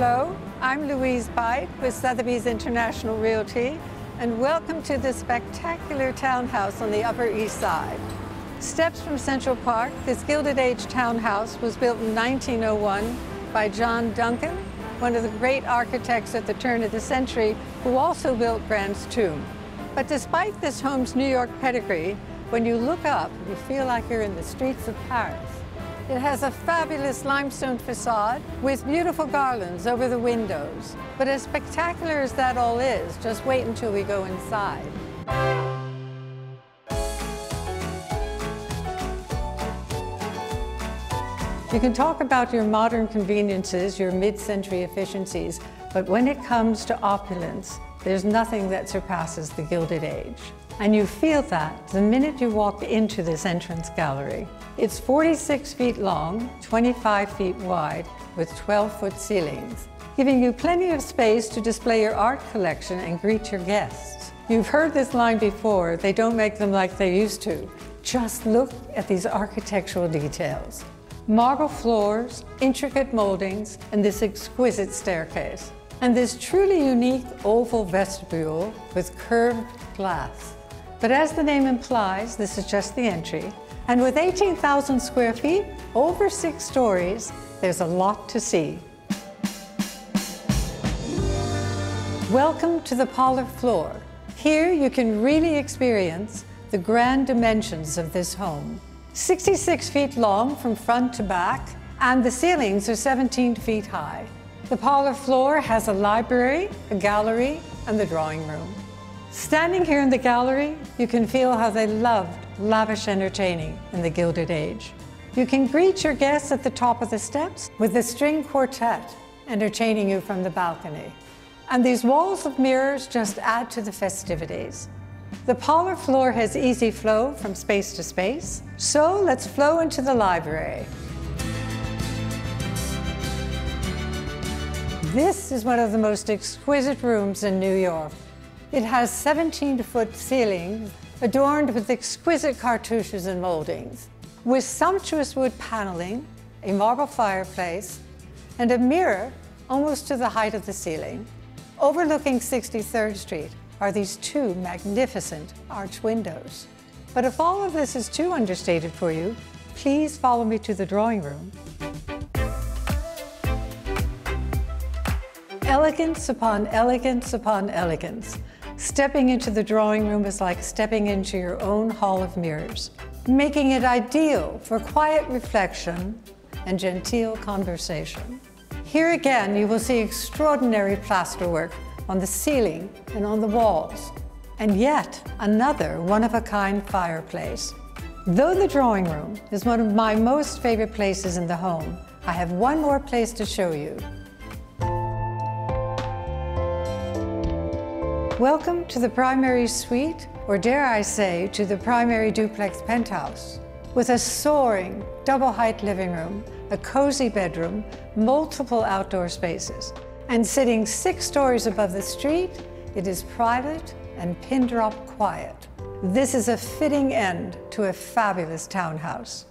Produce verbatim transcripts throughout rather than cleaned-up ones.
Hello, I'm Louise Beit with Sotheby's International Realty, and welcome to this spectacular townhouse on the Upper East Side. Steps from Central Park, this Gilded Age townhouse was built in nineteen oh one by John Duncan, one of the great architects at the turn of the century, who also built Grant's Tomb. But despite this home's New York pedigree, when you look up, you feel like you're in the streets of Paris. It has a fabulous limestone facade with beautiful garlands over the windows. But as spectacular as that all is, just wait until we go inside. You can talk about your modern conveniences, your mid-century efficiencies, but when it comes to opulence, there's nothing that surpasses the Gilded Age. And you feel that the minute you walk into this entrance gallery. It's forty-six feet long, twenty-five feet wide, with twelve-foot ceilings, giving you plenty of space to display your art collection and greet your guests. You've heard this line before, they don't make them like they used to. Just look at these architectural details. Marble floors, intricate moldings, and this exquisite staircase. And this truly unique oval vestibule with curved glass. But as the name implies, this is just the entry. And with eighteen thousand square feet, over six stories, there's a lot to see. Welcome to the parlor floor. Here you can really experience the grand dimensions of this home. sixty-six feet long from front to back, and the ceilings are seventeen feet high. The parlor floor has a library, a gallery, and the drawing room. Standing here in the gallery, you can feel how they loved lavish entertaining in the Gilded Age. You can greet your guests at the top of the steps with the string quartet entertaining you from the balcony. And these walls of mirrors just add to the festivities. The parlor floor has easy flow from space to space, so let's flow into the library. This is one of the most exquisite rooms in New York. It has seventeen-foot ceilings adorned with exquisite cartouches and moldings, with sumptuous wood paneling, a marble fireplace, and a mirror almost to the height of the ceiling. Overlooking sixty-third street are these two magnificent arch windows. But if all of this is too understated for you, please follow me to the drawing room. Elegance upon elegance upon elegance. Stepping into the drawing room is like stepping into your own hall of mirrors, making it ideal for quiet reflection and genteel conversation. Here again, you will see extraordinary plasterwork on the ceiling and on the walls, and yet another one-of-a-kind fireplace. Though the drawing room is one of my most favorite places in the home, I have one more place to show you. Welcome to the primary suite, or dare I say, to the primary duplex penthouse. With a soaring double-height living room, a cozy bedroom, multiple outdoor spaces, and sitting six stories above the street, it is private and pin-drop quiet. This is a fitting end to a fabulous townhouse.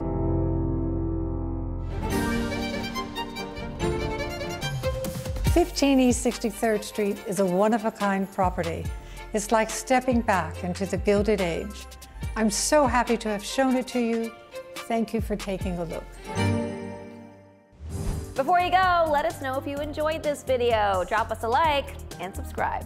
fifteen East sixty-third street is a one-of-a-kind property. It's like stepping back into the Gilded Age. I'm so happy to have shown it to you. Thank you for taking a look. Before you go, let us know if you enjoyed this video. Drop us a like and subscribe.